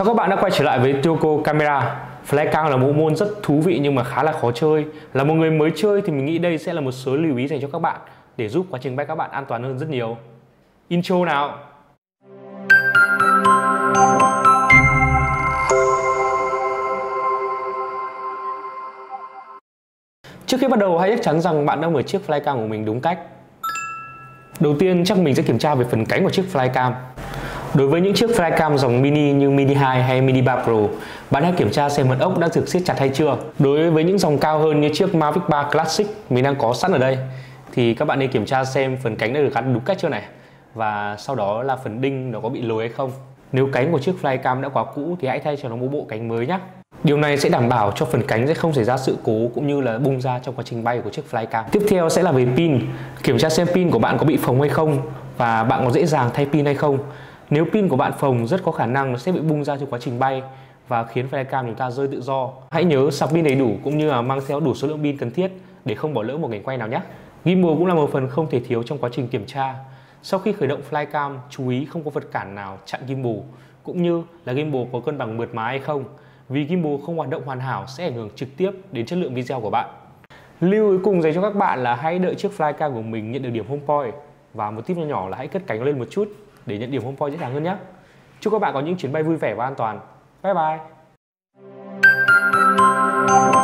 Chào các bạn đã quay trở lại với Tokyo Camera. Flycam là một môn rất thú vị nhưng mà khá là khó chơi. Là một người mới chơi thì mình nghĩ đây sẽ là một số lưu ý dành cho các bạn để giúp quá trình bay các bạn an toàn hơn rất nhiều. Intro nào. Trước khi bắt đầu hãy chắc chắn rằng bạn đã mở chiếc Flycam của mình đúng cách. Đầu tiên chắc mình sẽ kiểm tra về phần cánh của chiếc Flycam. Đối với những chiếc Flycam dòng Mini như Mini 2 hay Mini 3 Pro, bạn hãy kiểm tra xem phần ốc đã được siết chặt hay chưa. Đối với những dòng cao hơn như chiếc Mavic 3 Classic mình đang có sẵn ở đây, thì các bạn nên kiểm tra xem phần cánh đã được gắn đúng cách chưa này. Và sau đó là phần đinh nó có bị lồi hay không. Nếu cánh của chiếc Flycam đã quá cũ thì hãy thay cho nó một bộ cánh mới nhé. Điều này sẽ đảm bảo cho phần cánh sẽ không xảy ra sự cố cũng như là bung ra trong quá trình bay của chiếc Flycam. Tiếp theo sẽ là về pin. Kiểm tra xem pin của bạn có bị phồng hay không và bạn có dễ dàng thay pin hay không. Nếu pin của bạn phồng rất có khả năng nó sẽ bị bung ra trong quá trình bay và khiến Flycam chúng ta rơi tự do. Hãy nhớ sạc pin đầy đủ cũng như là mang theo đủ số lượng pin cần thiết để không bỏ lỡ một cảnh quay nào nhé. Gimbal cũng là một phần không thể thiếu trong quá trình kiểm tra. Sau khi khởi động Flycam, chú ý không có vật cản nào chặn gimbal cũng như là gimbal có cân bằng mượt mà hay không. Vì gimbal không hoạt động hoàn hảo sẽ ảnh hưởng trực tiếp đến chất lượng video của bạn. Lưu ý cùng dành cho các bạn là hãy đợi chiếc Flycam của mình nhận được điểm home point. Và một tip nhỏ là hãy cất cánh lên một chút để nhận điểm home point dễ dàng hơn nhé. Chúc các bạn có những chuyến bay vui vẻ và an toàn. Bye bye.